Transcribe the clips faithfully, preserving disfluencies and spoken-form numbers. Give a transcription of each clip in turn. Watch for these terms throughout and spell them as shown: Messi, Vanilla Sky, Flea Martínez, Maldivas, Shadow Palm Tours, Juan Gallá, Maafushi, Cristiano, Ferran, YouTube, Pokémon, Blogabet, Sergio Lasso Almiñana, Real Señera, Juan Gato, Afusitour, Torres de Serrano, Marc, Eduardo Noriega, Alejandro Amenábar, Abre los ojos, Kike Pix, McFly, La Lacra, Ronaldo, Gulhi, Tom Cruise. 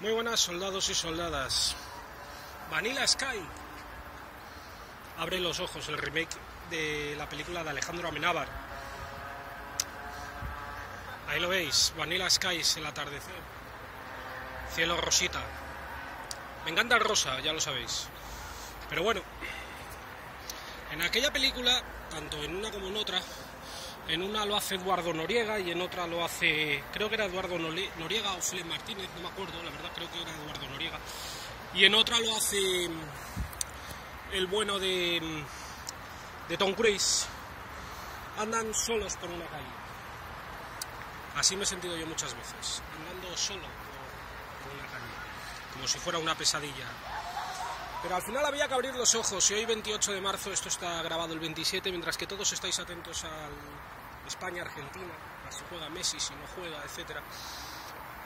Muy buenas, soldados y soldadas. Vanilla Sky. Abre los ojos, el remake de la película de Alejandro Amenábar. Ahí lo veis, Vanilla Sky es el atardecer. Cielo rosita. Me encanta el rosa, ya lo sabéis. Pero bueno, en aquella película, tanto en una como en otra, en una lo hace Eduardo Noriega y en otra lo hace, creo que era Eduardo Noriega o Flea Martínez, no me acuerdo, la verdad creo que era Eduardo Noriega. Y en otra lo hace el bueno de, de Tom Cruise. Andan solos por una calle. Así me he sentido yo muchas veces, andando solo por, por una calle, como si fuera una pesadilla. Pero al final había que abrir los ojos, y hoy veintiocho de marzo, esto está grabado el veintisiete, mientras que todos estáis atentos al España-Argentina, a si juega Messi, si no juega, etcétera.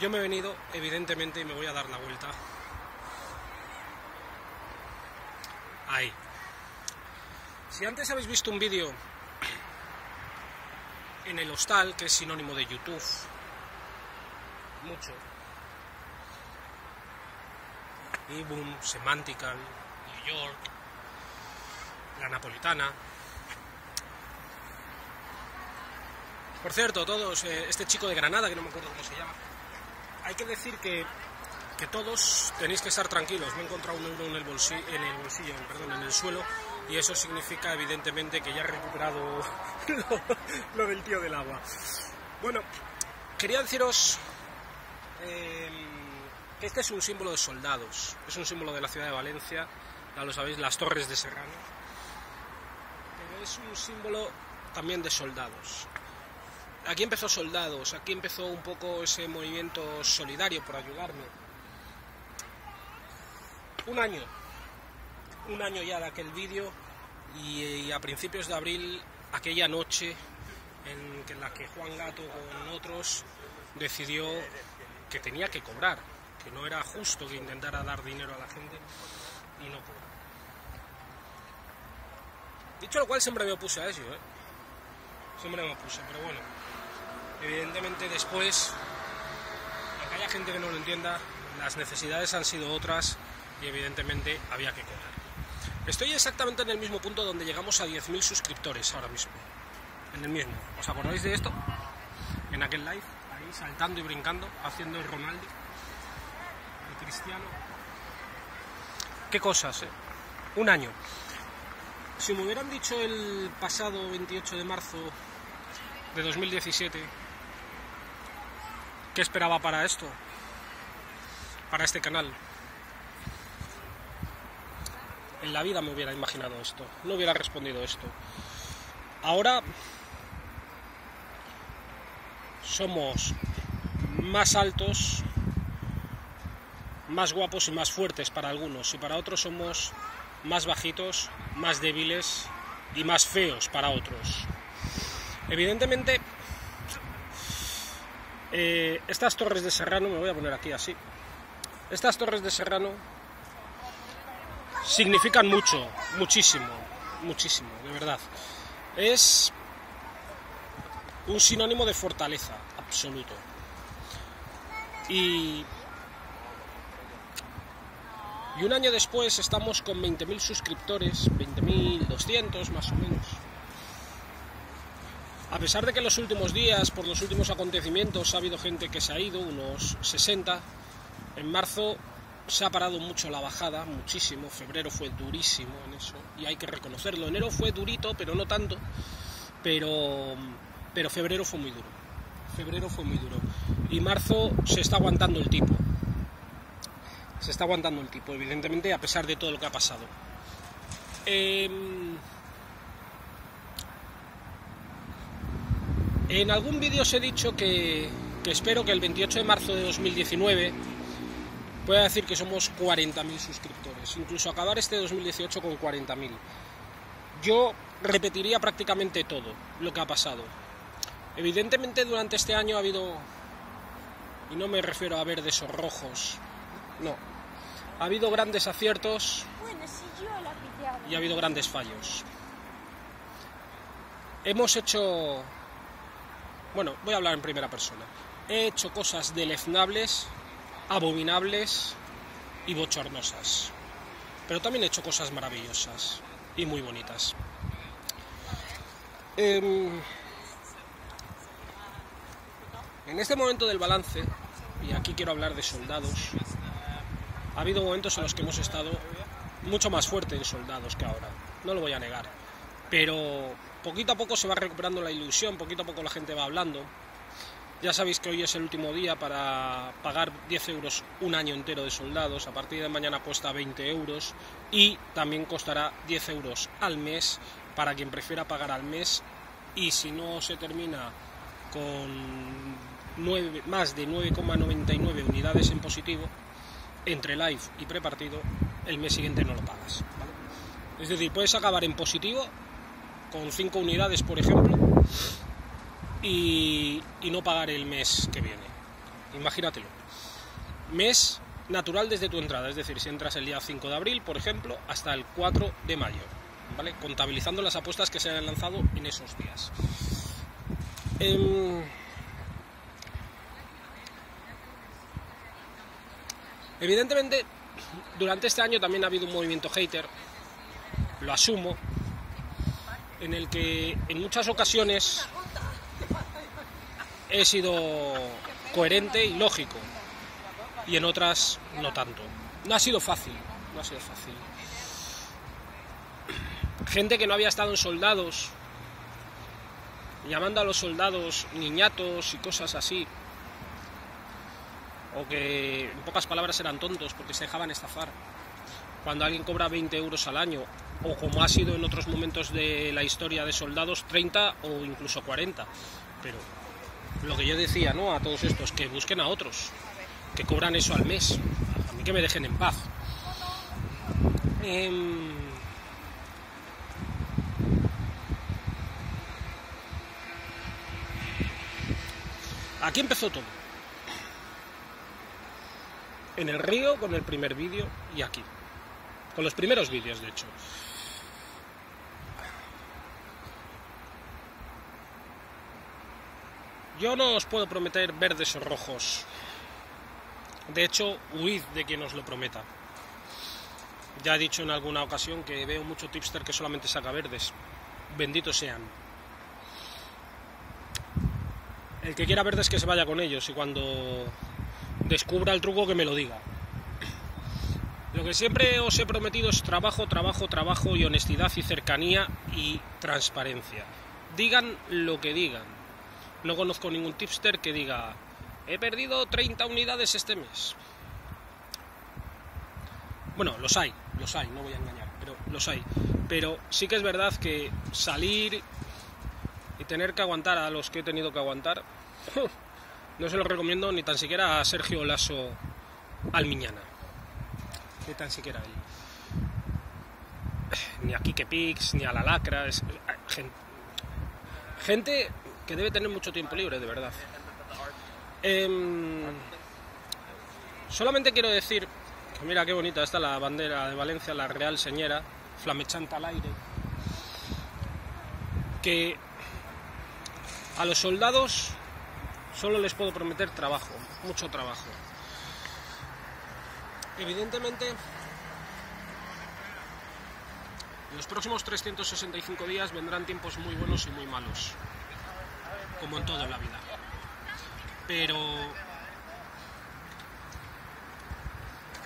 Yo me he venido, evidentemente, y me voy a dar la vuelta. Ahí. Si antes habéis visto un vídeo en el hostal, que es sinónimo de YouTube, mucho, Ibum, Semantical, New York, La Napolitana. Por cierto, todos, eh, este chico de Granada, que no me acuerdo cómo se llama, hay que decir que, que todos tenéis que estar tranquilos. Me he encontrado un euro en el bolsillo, en el, bolsillo perdón, en el suelo, y eso significa evidentemente que ya he recuperado lo, lo del tío del agua. Bueno, quería deciros... Eh, Este es un símbolo de soldados, es un símbolo de la ciudad de Valencia, ya lo sabéis, las Torres de Serrano. Pero es un símbolo también de soldados. Aquí empezó soldados, aquí empezó un poco ese movimiento solidario por ayudarme. Un año, un año ya de aquel vídeo, y a principios de abril, aquella noche en la que Juan Gato con otros decidió que tenía que cobrar. Que no era justo que intentara dar dinero a la gente y no pudo. Dicho lo cual, siempre me opuse a eso, ¿eh? Siempre me opuse, pero bueno. Evidentemente después, aunque haya gente que no lo entienda, las necesidades han sido otras y evidentemente había que cobrar. Estoy exactamente en el mismo punto donde llegamos a diez mil suscriptores ahora mismo. En el mismo. ¿Os acordáis de esto? En aquel live, ahí saltando y brincando, haciendo el Ronaldo. Cristiano. Qué cosas, ¿eh? Un año. Si me hubieran dicho el pasado veintiocho de marzo de dos mil diecisiete qué esperaba para esto, para este canal, en la vida me hubiera imaginado esto, no hubiera respondido esto. Ahora somos más altos, más guapos y más fuertes para algunos, y para otros somos más bajitos, más débiles y más feos para otros. Evidentemente, eh, estas Torres de Serrano, me voy a poner aquí así, estas Torres de Serrano significan mucho, muchísimo, muchísimo, de verdad. Es un sinónimo de fortaleza, absoluto. Y... Y un año después estamos con veinte mil suscriptores, veinte mil doscientos más o menos. A pesar de que en los últimos días, por los últimos acontecimientos, ha habido gente que se ha ido, unos sesenta. En marzo se ha parado mucho la bajada, muchísimo. Febrero fue durísimo en eso, y hay que reconocerlo. Enero fue durito, pero no tanto. Pero, pero febrero fue muy duro. Febrero fue muy duro. Y marzo se está aguantando el tipo. Se está aguantando el tipo, evidentemente, a pesar de todo lo que ha pasado. Eh... En algún vídeo os he dicho que, que espero que el veintiocho de marzo de dos mil diecinueve pueda decir que somos cuarenta mil suscriptores, incluso acabar este dos mil dieciocho con cuarenta mil. Yo repetiría prácticamente todo lo que ha pasado. Evidentemente, durante este año ha habido, y no me refiero a ver de esos rojos, no, ha habido grandes aciertos y ha habido grandes fallos. Hemos hecho... Bueno, voy a hablar en primera persona. He hecho cosas deleznables abominables y bochornosas. Pero también he hecho cosas maravillosas y muy bonitas. Eh, en este momento del balance, y aquí quiero hablar de soldados, ha habido momentos en los que hemos estado mucho más fuerte en soldados que ahora, no lo voy a negar. Pero poquito a poco se va recuperando la ilusión, poquito a poco la gente va hablando. Ya sabéis que hoy es el último día para pagar diez euros un año entero de soldados. A partir de mañana cuesta veinte euros y también costará diez euros al mes para quien prefiera pagar al mes. Y si no se termina con nueve, más de nueve coma noventa y nueve unidades en positivo, entre live y prepartido, el mes siguiente no lo pagas, ¿vale? Es decir, puedes acabar en positivo con cinco unidades, por ejemplo, Y, y no pagar el mes que viene. Imagínatelo. Mes natural desde tu entrada, es decir, si entras el día cinco de abril, por ejemplo, hasta el cuatro de mayo, ¿vale? Contabilizando las apuestas que se hayan lanzado en esos días. Eh... Evidentemente, durante este año también ha habido un movimiento hater, lo asumo, en el que en muchas ocasiones he sido coherente y lógico, y en otras no tanto. No ha sido fácil, no ha sido fácil. Gente que no había estado en soldados, llamando a los soldados niñatos y cosas así, o que en pocas palabras eran tontos porque se dejaban estafar. Cuando alguien cobra veinte euros al año, o como ha sido en otros momentos de la historia de soldados, treinta o incluso cuarenta. Pero lo que yo decía, ¿no?, a todos estos, que busquen a otros que cobran eso al mes, a mí que me dejen en paz. Eh... Aquí empezó todo, en el río, con el primer vídeo, y aquí con los primeros vídeos, de hecho. Yo no os puedo prometer verdes o rojos. De hecho, huid de quien os lo prometa. Ya he dicho en alguna ocasión que veo mucho tipster que solamente saca verdes. Benditos sean. El que quiera verdes que se vaya con ellos, y cuando descubra el truco que me lo diga. Lo que siempre os he prometido es trabajo, trabajo, trabajo y honestidad y cercanía y transparencia. Digan lo que digan. No conozco ningún tipster que diga: he perdido treinta unidades este mes. Bueno, los hay, los hay, no voy a engañar, pero los hay. Pero sí que es verdad que salir y tener que aguantar a los que he tenido que aguantar, no se lo recomiendo ni tan siquiera a Sergio Lasso Almiñana. Ni tan siquiera a él. Ni a Kike Pix, ni a La Lacra. Es... Gente... gente... que debe tener mucho tiempo libre, de verdad. Eh, solamente quiero decir que mira qué bonita está la bandera de Valencia, la Real Señera, flamechanta al aire. Que a los soldados solo les puedo prometer trabajo, mucho trabajo. Evidentemente, en los próximos trescientos sesenta y cinco días vendrán tiempos muy buenos y muy malos, como en toda la vida. Pero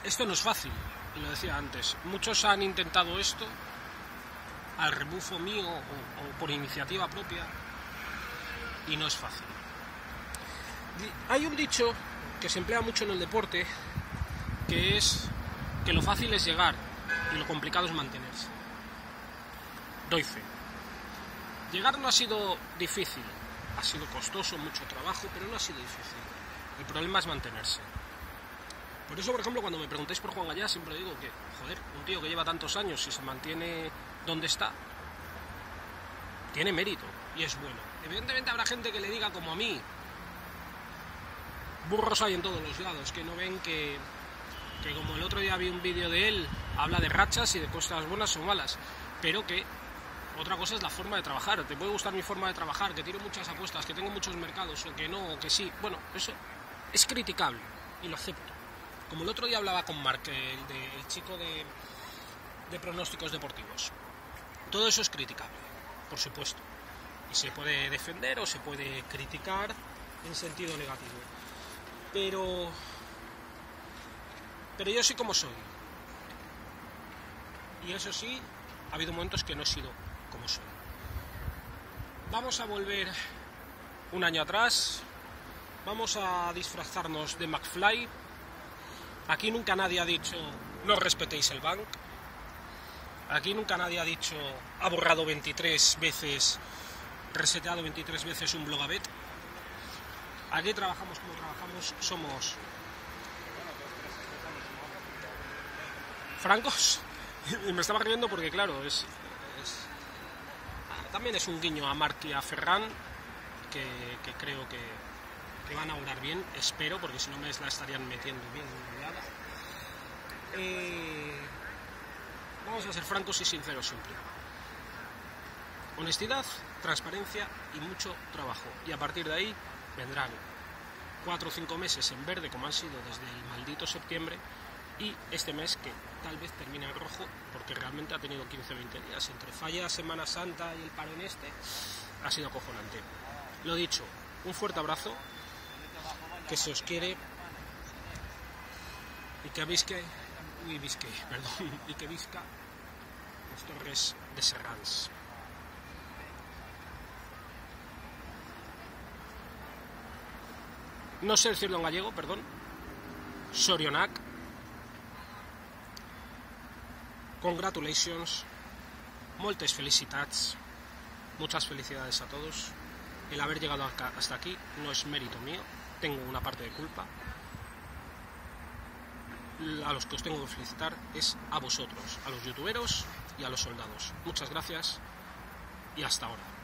esto no es fácil, lo decía antes. Muchos han intentado esto al rebufo mío o, o por iniciativa propia, y no es fácil. Hay un dicho que se emplea mucho en el deporte, que es que lo fácil es llegar y lo complicado es mantenerse. Doy fe. Llegar no ha sido difícil. Ha sido costoso, mucho trabajo, pero no ha sido difícil. El problema es mantenerse. Por eso, por ejemplo, cuando me preguntáis por Juan Gallá, siempre digo que, joder, un tío que lleva tantos años y se mantiene donde está, tiene mérito y es bueno. Evidentemente habrá gente que le diga, como a mí, burros hay en todos los lados, que no ven que, que como el otro día vi un vídeo de él, habla de rachas y de cosas buenas o malas, pero que... Otra cosa es la forma de trabajar. Te puede gustar mi forma de trabajar, que tiro muchas apuestas, que tengo muchos mercados, o que no, o que sí. Bueno, eso es criticable y lo acepto. Como el otro día hablaba con Marc, el, de, el chico de, de pronósticos deportivos. Todo eso es criticable, por supuesto. Y se puede defender o se puede criticar en sentido negativo. Pero... Pero yo soy como soy. Y eso sí, ha habido momentos que no he sido como soy. Vamos a volver un año atrás. Vamos a disfrazarnos de McFly. Aquí nunca nadie ha dicho, no respetéis el banco. Aquí nunca nadie ha dicho, ha borrado veintitrés veces, reseteado veintitrés veces un blogabet. Aquí trabajamos como trabajamos, somos... francos. Y me estaba riendo porque, claro, es, es... también es un guiño a Marc y a Ferran, que, que creo que, que van a orar bien, espero, porque si no me la estarían metiendo bien. Eh, vamos a ser francos y sinceros siempre. Honestidad, transparencia y mucho trabajo. Y a partir de ahí vendrán cuatro o cinco meses en verde, como han sido desde el maldito septiembre, y este mes que tal vez termine en rojo, porque realmente ha tenido quince a veinte días. Entre falla Semana Santa y el paro en este, ha sido acojonante. Lo dicho, un fuerte abrazo, que se os quiere, y que visque, uy, visque, perdón, y que visca los Torres de Serrano. No sé decirlo en gallego, perdón. Sorionac. Congratulations, moltes felicitats, muchas felicidades a todos. El haber llegado hasta aquí no es mérito mío, tengo una parte de culpa. A los que os tengo que felicitar es a vosotros, a los youtuberos y a los soldados. Muchas gracias y hasta ahora.